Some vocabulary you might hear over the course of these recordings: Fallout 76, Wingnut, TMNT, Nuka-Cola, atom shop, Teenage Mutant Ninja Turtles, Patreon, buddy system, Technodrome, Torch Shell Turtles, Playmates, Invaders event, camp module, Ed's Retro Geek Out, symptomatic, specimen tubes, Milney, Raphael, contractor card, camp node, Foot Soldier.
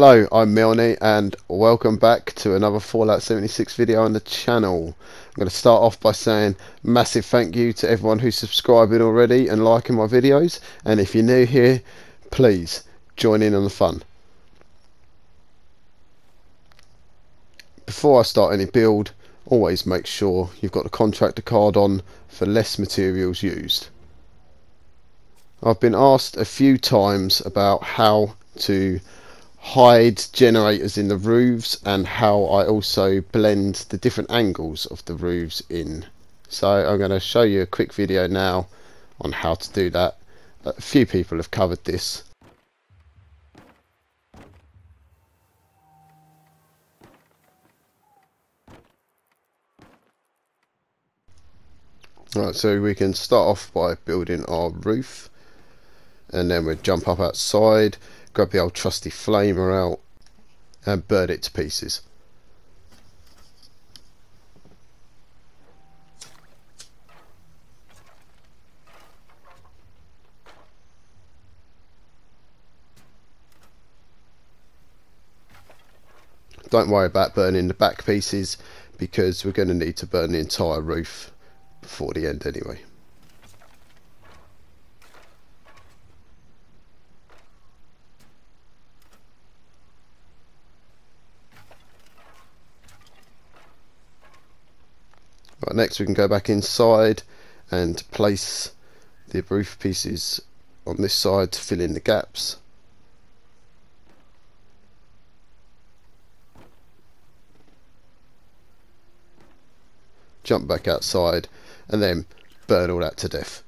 Hello, I'm Milney and welcome back to another Fallout 76 video on the channel. I'm going to start off by saying massive thank you to everyone who's subscribing already and liking my videos, and if you're new here, please join in on the fun. Before I start any build, always make sure you've got the contractor card on for less materials used. I've been asked a few times about how to hide generators in the roofs and how I also blend the different angles of the roofs in. So I'm going to show you a quick video now on how to do that. A few people have covered this. Right, so we can start off by building our roof, and then we'll jump up outside, grab the old trusty flamer out and burn it to pieces. Don't worry about burning the back pieces because we're going to need to burn the entire roof before the end anyway. Right, next we can go back inside and place the roof pieces on this side to fill in the gaps. Jump back outside and then burn all that to death.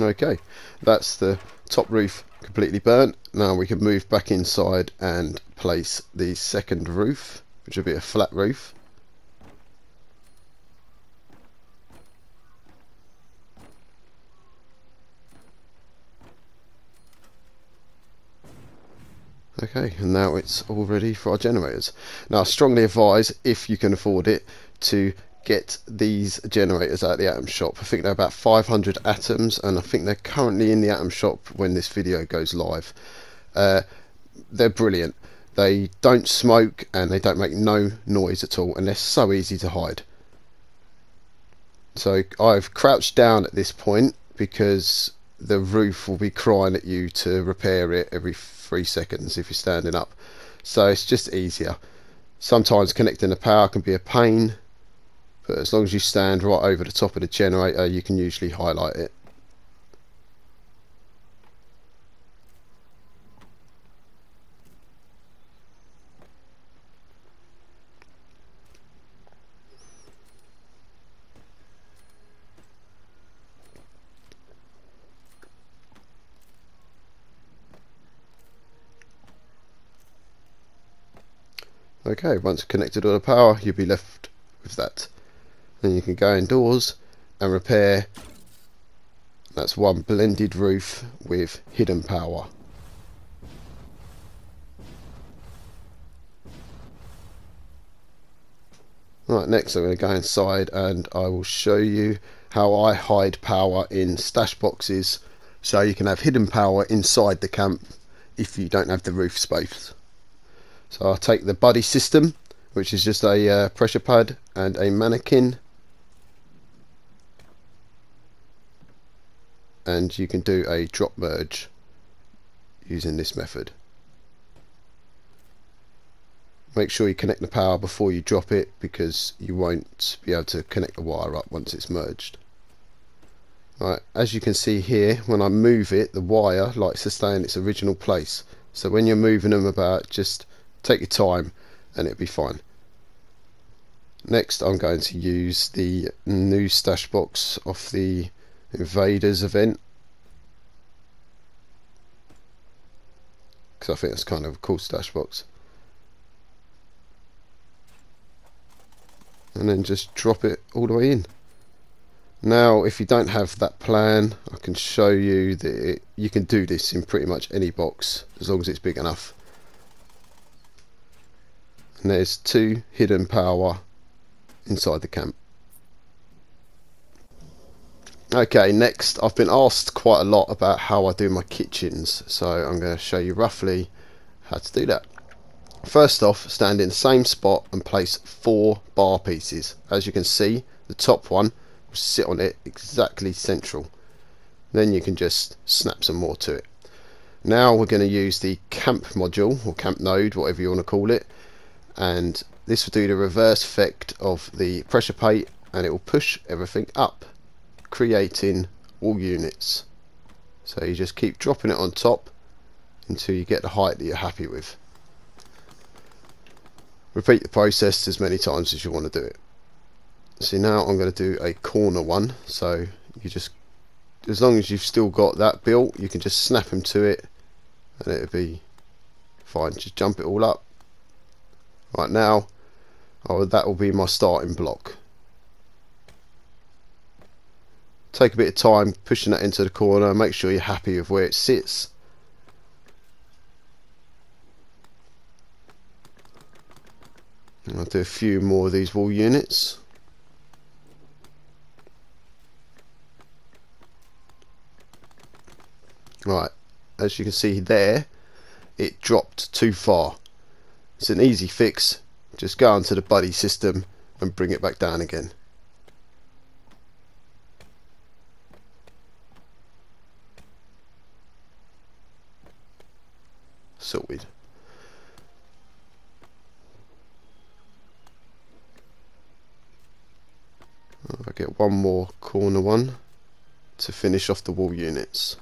Okay, that's the top roof completely burnt. Now we can move back inside and place the second roof, which will be a flat roof. Okay, and now it's all ready for our generators. Now I strongly advise, if you can afford it, to get these generators at the atom shop. I think they're about 500 atoms, and I think they're currently in the atom shop when this video goes live. They're brilliant. They don't smoke and they don't make no noise at all, and they're so easy to hide. So I've crouched down at this point because the roof will be crying at you to repair it every 3 seconds if you're standing up. So it's just easier. Sometimes connecting the power can be a pain, but as long as you stand right over the top of the generator, you can usually highlight it. Okay, once connected all the power, you'll be left with that. Then you can go indoors and repair. That's one blended roof with hidden power. Right, next I'm going to go inside and I will show you how I hide power in stash boxes, so you can have hidden power inside the camp if you don't have the roof space. So I'll take the buddy system, which is just a pressure pad and a mannequin, and you can do a drop merge using this method. Make sure you connect the power before you drop it, because you won't be able to connect the wire up once it's merged. Right, as you can see here, when I move it, the wire likes to stay in its original place. So when you're moving them about, just Take your time and it'll be fine. Next, I'm going to use the new stash box off the Invaders event, because I think it's kind of a cool stash box. And then just drop it all the way in. Now, if you don't have that plan, I can show you that you can do this in pretty much any box as long as it's big enough. And there's two hidden power inside the camp. Okay, next, I've been asked quite a lot about how I do my kitchens, so I'm going to show you roughly how to do that. First off, stand in the same spot and place 4 bar pieces. As you can see, the top one will sit on it exactly central. Then you can just snap some more to it. Now we're going to use the camp module or camp node, whatever you want to call it, and this will do the reverse effect of the pressure plate, and it will push everything up, creating all units. So you just keep dropping it on top until you get the height that you're happy with. Repeat the process as many times as you want to do it. See, now I'm going to do a corner one, so you just, as long as you've still got that built, you can just snap them to it and it'll be fine. Just jump it all up. Right now, that will be my starting block. Take a bit of time pushing that into the corner, make sure you're happy with where it sits. I'll do a few more of these wall units. Right, as you can see there, it dropped too far. It's an easy fix. Just go onto the buddy system and bring it back down again. Sorted. I'll get one more corner one to finish off the wall units.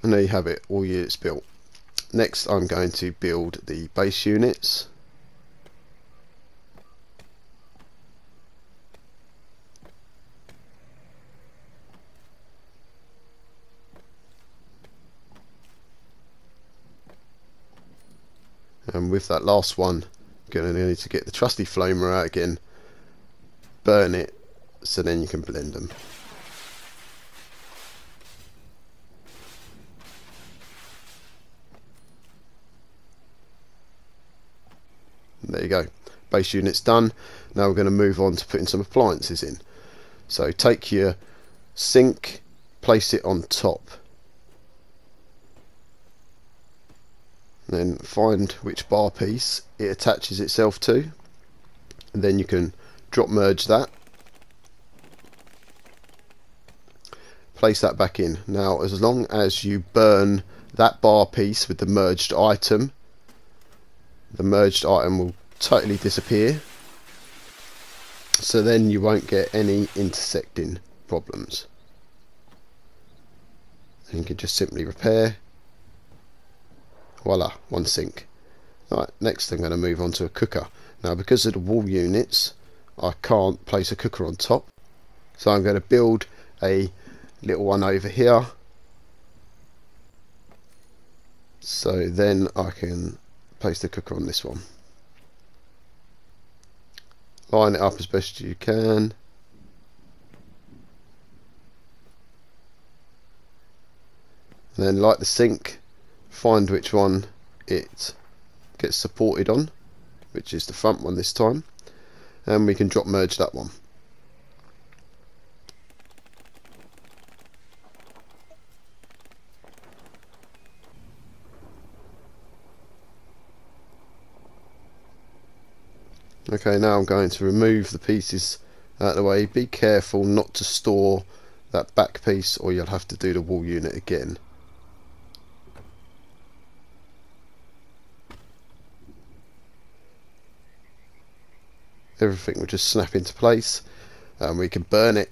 And there you have it, all units built. Next, I'm going to build the base units. And with that last one, I'm going to need to get the trusty flamer out again, burn it, so then you can blend them. There you go, base unit's done. Now we're going to move on to putting some appliances in. So take your sink, place it on top. Then find which bar piece it attaches itself to, and then you can drop merge that. Place that back in. Now, as long as you burn that bar piece with the merged item will totally disappear, so then you won't get any intersecting problems. And you can just simply repair. Voila, one sink. Right, next I'm going to move on to a cooker. Now, because of the wall units, I can't place a cooker on top, so I'm going to build a little one over here, so then I can place the cooker on this one. Line it up as best you can. And then, like the sink, find which one it gets supported on, which is the front one this time, and we can drop merge that one. Okay, now I'm going to remove the pieces out of the way. Be careful not to store that back piece, or you'll have to do the wall unit again. Everything will just snap into place. and we can burn it.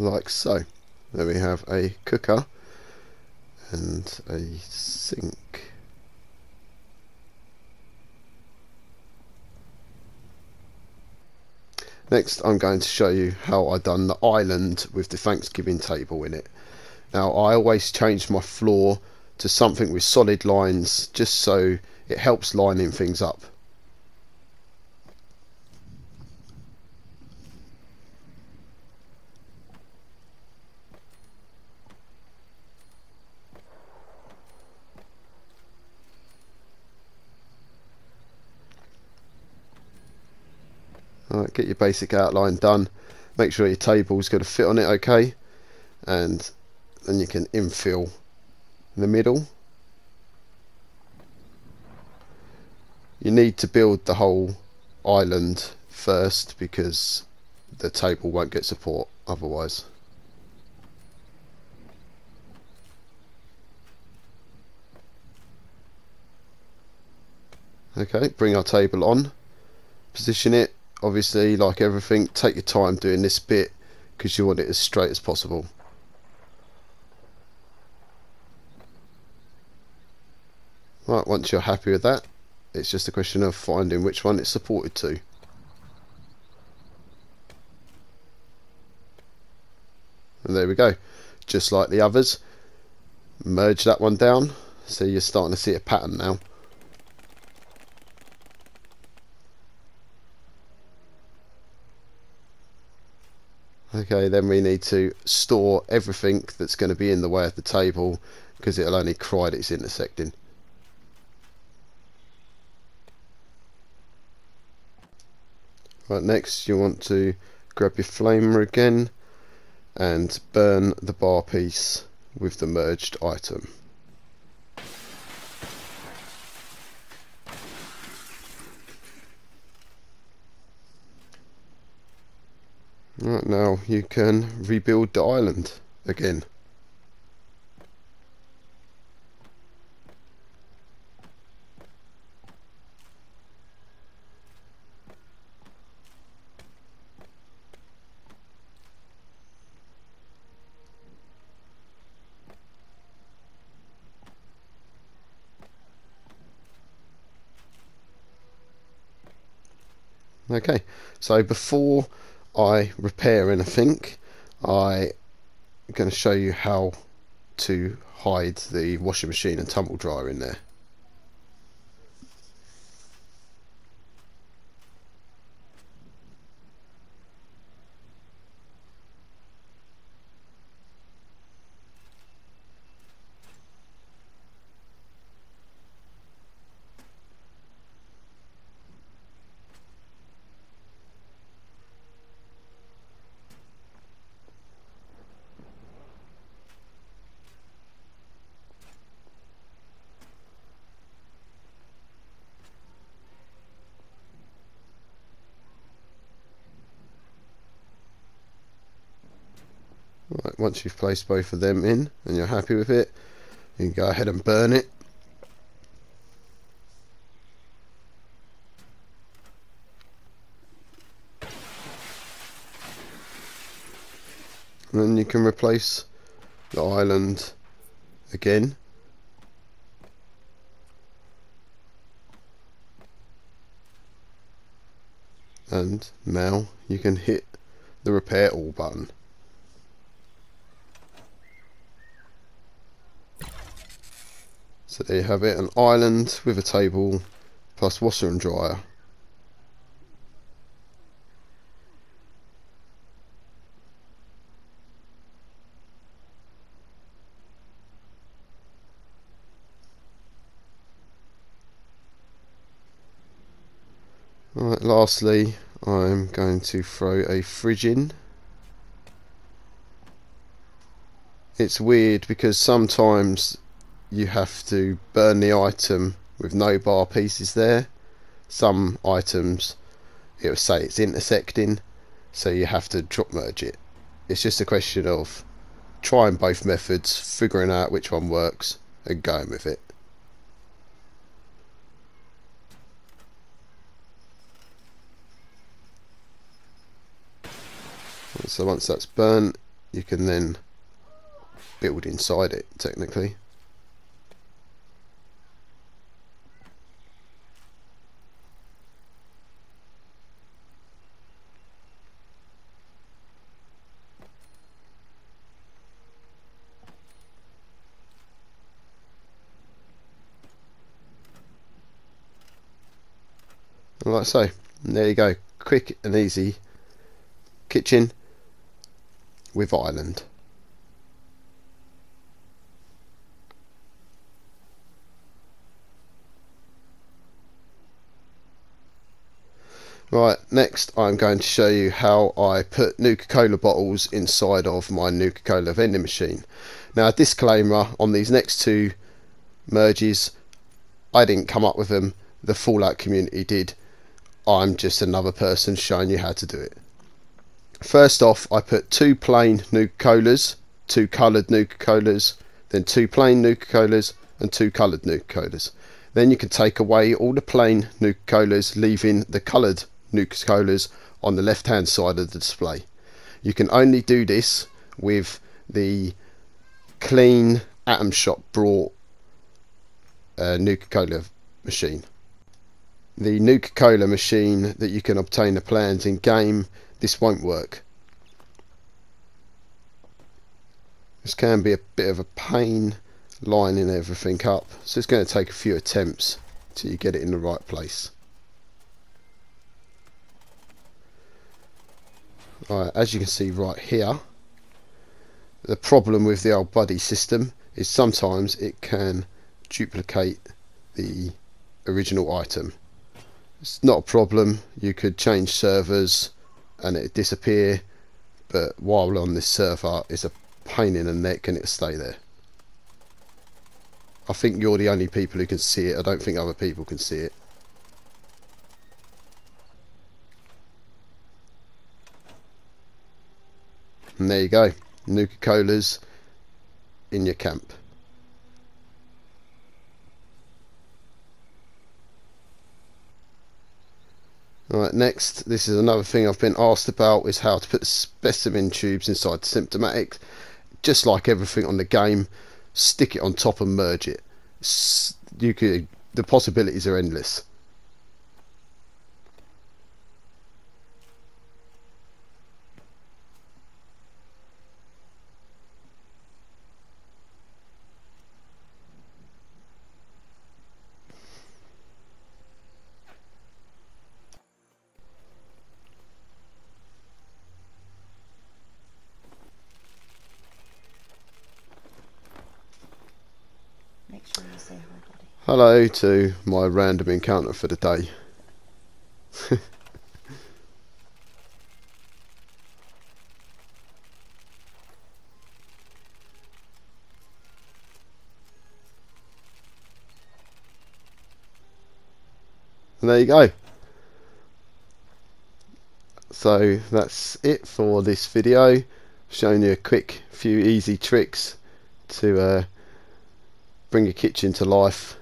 Like so. There we have a cooker and a sink. Next I'm going to show you how I done the island with the Thanksgiving table in it. Now I always change my floor to something with solid lines just so it helps lining things up. Get your basic outline done, make sure your table's going to fit on it okay, and then you can infill in the middle. You need to build the whole island first because the table won't get support otherwise. Okay, bring our table on, position it. Obviously, like everything, take your time doing this bit because you want it as straight as possible. Right, once you're happy with that, it's just a question of finding which one it's supported to. And there we go. Just like the others, merge that one down. So you're starting to see a pattern now. Okay, then we need to store everything that's going to be in the way of the table because it'll only cry that it's intersecting. Right, next you want to grab your flamer again and burn the bar piece with the merged item. Right, now you can rebuild the island again. Okay, so before I repair anything, I'm going to show you how to hide the washing machine and tumble dryer in there. Right, once you've placed both of them in and you're happy with it, you can go ahead and burn it. And then you can replace the island again. And now you can hit the repair all button. So there you have it, an island with a table plus washer and dryer. Alright, lastly I'm going to throw a fridge in it's weird because sometimes you have to burn the item with no bar pieces there. Some items it will say it's intersecting, so you have to drop merge it. It's just a question of trying both methods, figuring out which one works and going with it. So once that's burnt, you can then build inside it technically. Like so, and there you go, quick and easy kitchen with island. Right, next I'm going to show you how I put Nuka-Cola bottles inside of my Nuka-Cola vending machine. Now, disclaimer on these next two merges, I didn't come up with them, the Fallout community did. I'm just another person showing you how to do it. First off, I put two plain Nuka-Colas, two coloured Nuka-Colas, then two plain Nuka-Colas and two coloured Nuka-Colas. Then you can take away all the plain Nuka-Colas, leaving the coloured Nuka-Colas on the left hand side of the display. You can only do this with the clean Atom Shop brought Nuka-Cola machine. The Nuka-Cola machine that you can obtain the plans in game, this won't work. This can be a bit of a pain lining everything up, so it's going to take a few attempts till you get it in the right place. Alright, as you can see right here, the problem with the old buddy system is sometimes it can duplicate the original item. It's not a problem, you could change servers and it'd disappear, but while on this server it's a pain in the neck and it'll stay there. I think you're the only people who can see it, I don't think other people can see it. And there you go, Nuka-Colas in your camp. Alright, next, this is another thing I've been asked about, is how to put specimen tubes inside symptomatic. Just like everything on the game, stick it on top and merge it. You could, the possibilities are endless. Hello to my random encounter for the day. And there you go. So that's it for this video. Showing you a quick few easy tricks to bring your kitchen to life.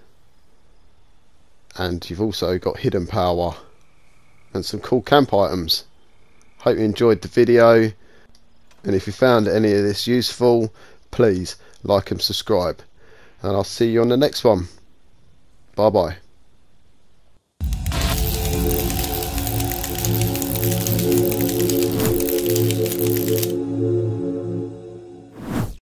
And you've also got hidden power and some cool camp items. Hope you enjoyed the video, and if you found any of this useful, please like and subscribe, and I'll see you on the next one. Bye bye.